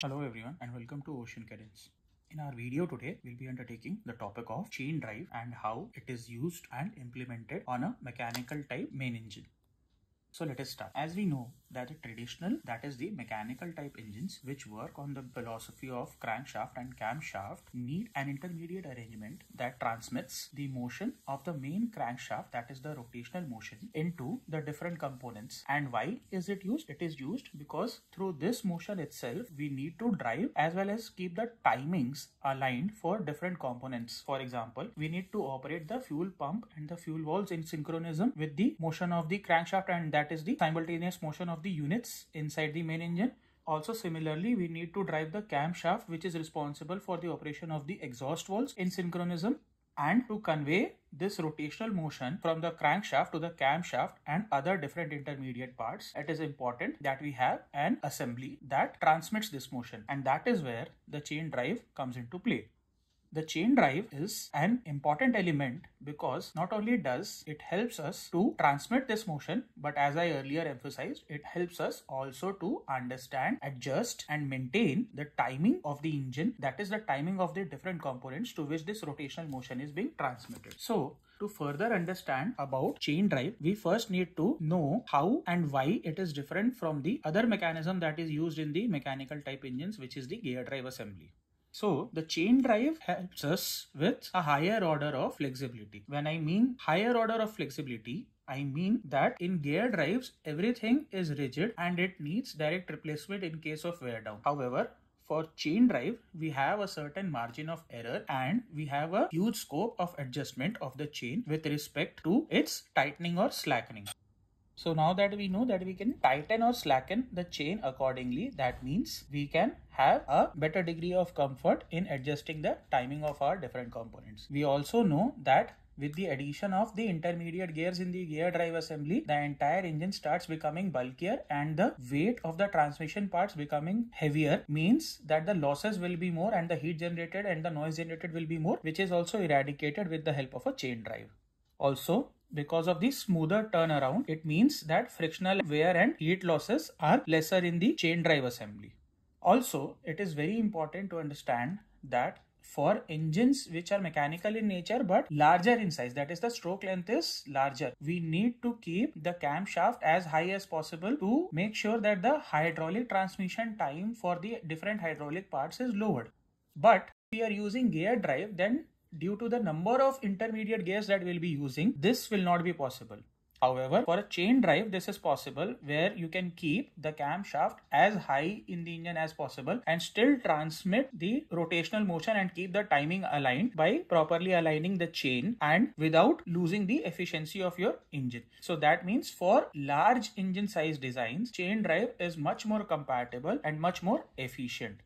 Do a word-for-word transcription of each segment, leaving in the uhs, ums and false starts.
Hello everyone and welcome to Ocean Cadence. In our video today, we'll be undertaking the topic of chain drive and how it is used and implemented on a mechanical type main engine. So let us start. As we know that the traditional, that is the mechanical type engines which work on the philosophy of crankshaft and camshaft, need an intermediate arrangement that transmits the motion of the main crankshaft, that is the rotational motion, into the different components. And why is it used? It is used because through this motion itself we need to drive as well as keep the timings aligned for different components. For example, we need to operate the fuel pump and the fuel valves in synchronism with the motion of the crankshaft, and that is the simultaneous motion of the units inside the main engine. Also similarly, we need to drive the camshaft, which is responsible for the operation of the exhaust valves in synchronism, and to convey this rotational motion from the crankshaft to the camshaft and other different intermediate parts, it is important that we have an assembly that transmits this motion, and that is where the chain drive comes into play. The chain drive is an important element because not only does it helps us to transmit this motion, but as I earlier emphasized, it helps us also to understand, adjust and maintain the timing of the engine, that is the timing of the different components to which this rotational motion is being transmitted. So to further understand about chain drive, we first need to know how and why it is different from the other mechanism that is used in the mechanical type engines, which is the gear drive assembly. So the chain drive helps us with a higher order of flexibility. When I mean higher order of flexibility, I mean that in gear drives, everything is rigid and it needs direct replacement in case of wear down. However, for chain drive, we have a certain margin of error and we have a huge scope of adjustment of the chain with respect to its tightening or slackening. So now that we know that we can tighten or slacken the chain accordingly, that means we can have a better degree of comfort in adjusting the timing of our different components. We also know that with the addition of the intermediate gears in the gear drive assembly, the entire engine starts becoming bulkier and the weight of the transmission parts becoming heavier means that the losses will be more and the heat generated and the noise generated will be more, which is also eradicated with the help of a chain drive. Also, because of the smoother turnaround, it means that frictional wear and heat losses are lesser in the chain drive assembly. Also, it is very important to understand that for engines which are mechanical in nature but larger in size, that is the stroke length is larger, we need to keep the camshaft as high as possible to make sure that the hydraulic transmission time for the different hydraulic parts is lowered. But if we are using gear drive, then due to the number of intermediate gears that we'll be using, this will not be possible. However, for a chain drive, this is possible where you can keep the camshaft as high in the engine as possible and still transmit the rotational motion and keep the timing aligned by properly aligning the chain and without losing the efficiency of your engine. So that means for large engine size designs, chain drive is much more compatible and much more efficient.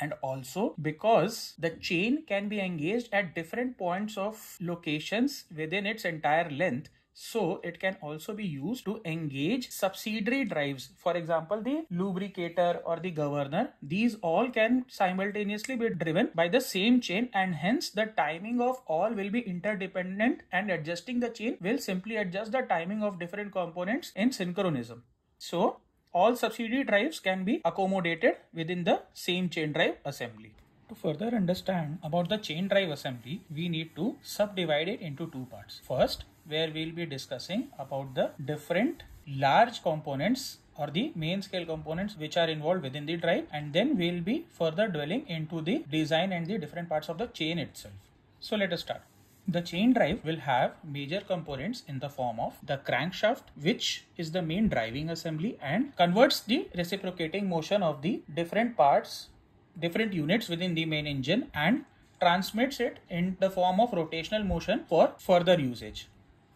And also because the chain can be engaged at different points of locations within its entire length, so it can also be used to engage subsidiary drives. For example, the lubricator or the governor, these all can simultaneously be driven by the same chain, and hence the timing of all will be interdependent and adjusting the chain will simply adjust the timing of different components in synchronism. So all subsidiary drives can be accommodated within the same chain drive assembly. To further understand about the chain drive assembly, we need to subdivide it into two parts. First, where we will be discussing about the different large components or the main scale components which are involved within the drive, and then we will be further dwelling into the design and the different parts of the chain itself. So let us start. The chain drive will have major components in the form of the crankshaft, which is the main driving assembly and converts the reciprocating motion of the different parts, different units within the main engine, and transmits it in the form of rotational motion for further usage.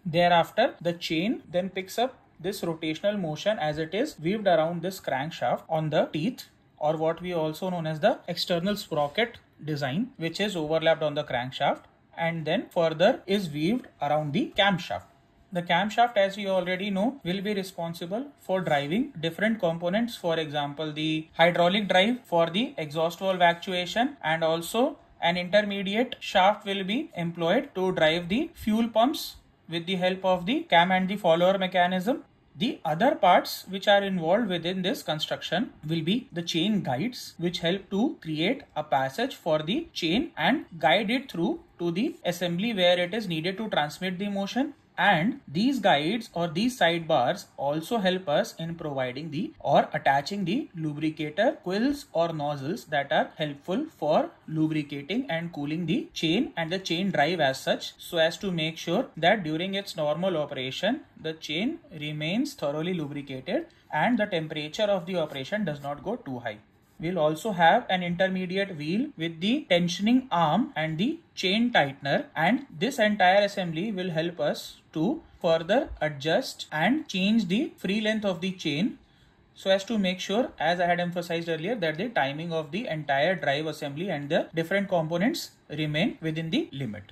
Thereafter, the chain then picks up this rotational motion as it is weaved around this crankshaft on the teeth, or what we also known as the external sprocket design, which is overlapped on the crankshaft, and then further is weaved around the camshaft. The camshaft, as we already know, will be responsible for driving different components, for example the hydraulic drive for the exhaust valve actuation, and also an intermediate shaft will be employed to drive the fuel pumps with the help of the cam and the follower mechanism, The other parts which are involved within this construction will be the chain guides, which help to create a passage for the chain and guide it through to the assembly where it is needed to transmit the motion. And these guides or these sidebars also help us in providing the or attaching the lubricator quills or nozzles that are helpful for lubricating and cooling the chain and the chain drive as such, so as to make sure that during its normal operation the chain remains thoroughly lubricated and the temperature of the operation does not go too high. We'll also have an intermediate wheel with the tensioning arm and the chain tightener, and this entire assembly will help us to further adjust and change the free length of the chain, so as to make sure, as I had emphasized earlier, that the timing of the entire drive assembly and the different components remain within the limit.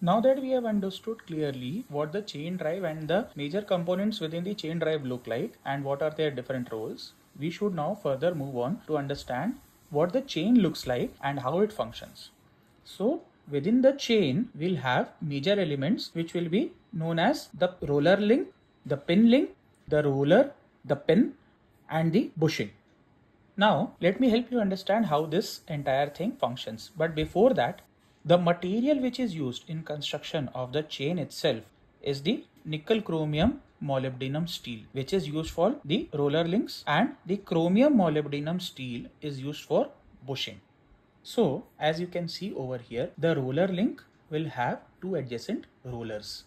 Now that we have understood clearly what the chain drive and the major components within the chain drive look like and what are their different roles, we should now further move on to understand what the chain looks like and how it functions. So within the chain, we'll have major elements which will be known as the roller link, the pin link, the roller, the pin, and the bushing. Now let me help you understand how this entire thing functions. But before that, the material which is used in construction of the chain itself is the nickel chromium Molybdenum steel, which is used for the roller links, and the chromium molybdenum steel is used for bushing. So as you can see over here, the roller link will have two adjacent rollers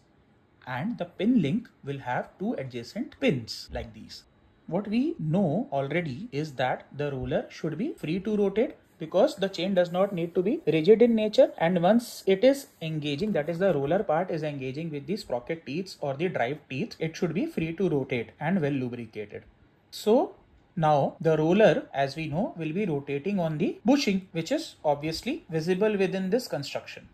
and the pin link will have two adjacent pins like these. What we know already is that the roller should be free to rotate, because the chain does not need to be rigid in nature, and once it is engaging, that is the roller part is engaging with the sprocket teeth or the drive teeth, it should be free to rotate and well lubricated. So now the roller, as we know, will be rotating on the bushing, which is obviously visible within this construction.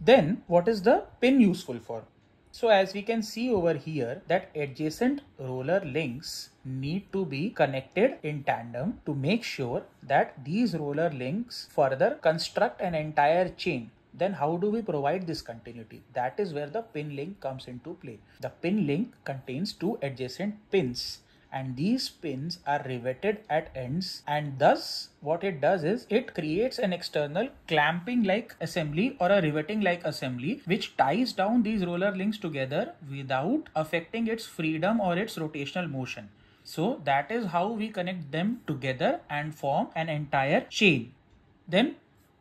Then what is the pin useful for? So as we can see over here, that adjacent roller links need to be connected in tandem to make sure that these roller links further construct an entire chain. Then how do we provide this continuity? That is where the pin link comes into play. The pin link contains two adjacent pins, and these pins are riveted at ends, and thus what it does is it creates an external clamping like assembly or a riveting like assembly which ties down these roller links together without affecting its freedom or its rotational motion. So that is how we connect them together and form an entire chain. Then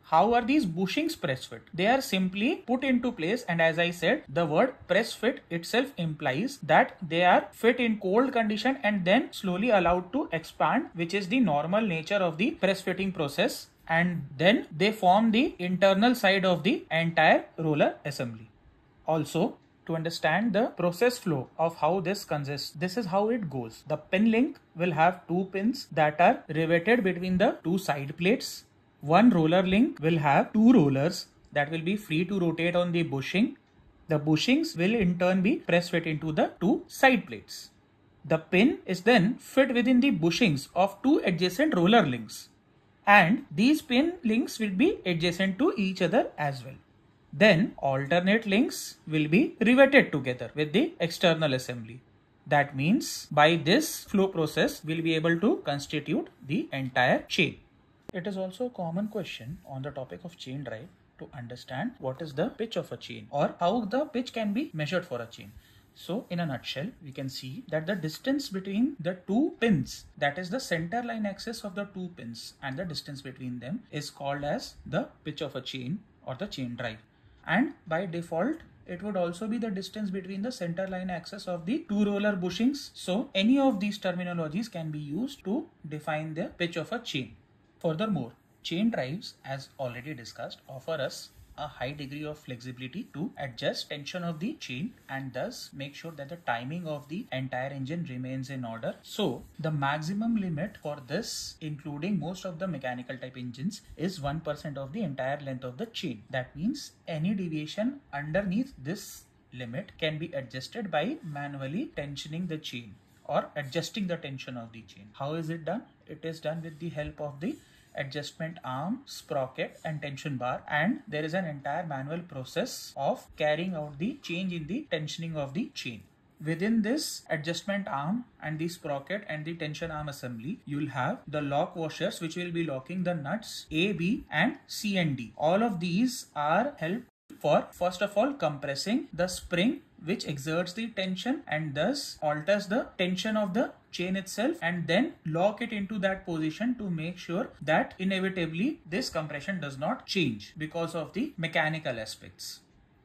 how are these bushings press fit? They are simply put into place, and as I said, the word press fit itself implies that they are fit in cold condition and then slowly allowed to expand, which is the normal nature of the press fitting process, and then they form the internal side of the entire roller assembly. Also, to understand the process flow of how this consists, this is how it goes. The pin link will have two pins that are riveted between the two side plates. One roller link will have two rollers that will be free to rotate on the bushing. The bushings will in turn be press fit into the two side plates. The pin is then fit within the bushings of two adjacent roller links, and these pin links will be adjacent to each other as well. Then alternate links will be riveted together with the external assembly. That means by this flow process, we'll be able to constitute the entire chain. It is also a common question on the topic of chain drive to understand what is the pitch of a chain or how the pitch can be measured for a chain. So in a nutshell, we can see that the distance between the two pins, that is the center line axis of the two pins and the distance between them, is called as the pitch of a chain or the chain drive. And by default, it would also be the distance between the center line axis of the two roller bushings. So any of these terminologies can be used to define the pitch of a chain. Furthermore, chain drives, as already discussed, offer us a high degree of flexibility to adjust tension of the chain and thus make sure that the timing of the entire engine remains in order. So the maximum limit for this, including most of the mechanical type engines, is one percent of the entire length of the chain. That means any deviation underneath this limit can be adjusted by manually tensioning the chain or adjusting the tension of the chain. How is it done? It is done with the help of the adjustment arm, sprocket, and tension bar, and there is an entire manual process of carrying out the change in the tensioning of the chain. Within this adjustment arm and the sprocket and the tension arm assembly, you will have the lock washers which will be locking the nuts A, B and C and D. All of these are helped for, first of all, compressing the spring which exerts the tension and thus alters the tension of the chain itself, and then lock it into that position to make sure that inevitably this compression does not change because of the mechanical aspects.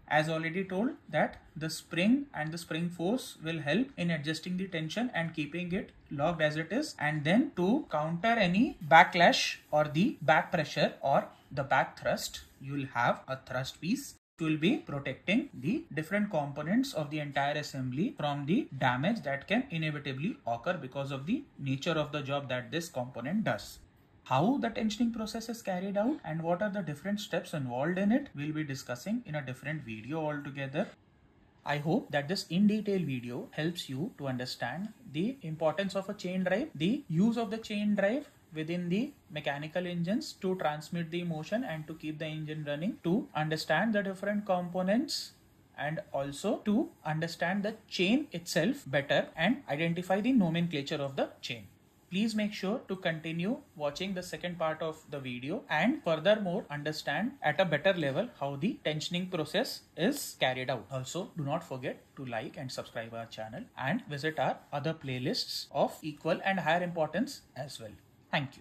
As already told, that the spring and the spring force will help in adjusting the tension and keeping it locked as it is, and then to counter any backlash or the back pressure or the back thrust, you will have a thrust piece. It will be protecting the different components of the entire assembly from the damage that can inevitably occur because of the nature of the job that this component does. How the tensioning process is carried out and what are the different steps involved in it, we'll be discussing in a different video altogether. I hope that this in detail video helps you to understand the importance of a chain drive, the use of the chain drive within the mechanical engines to transmit the motion and to keep the engine running, to understand the different components, and also to understand the chain itself better and identify the nomenclature of the chain. Please make sure to continue watching the second part of the video and furthermore understand at a better level how the tensioning process is carried out. Also, do not forget to like and subscribe our channel and visit our other playlists of equal and higher importance as well. Thank you.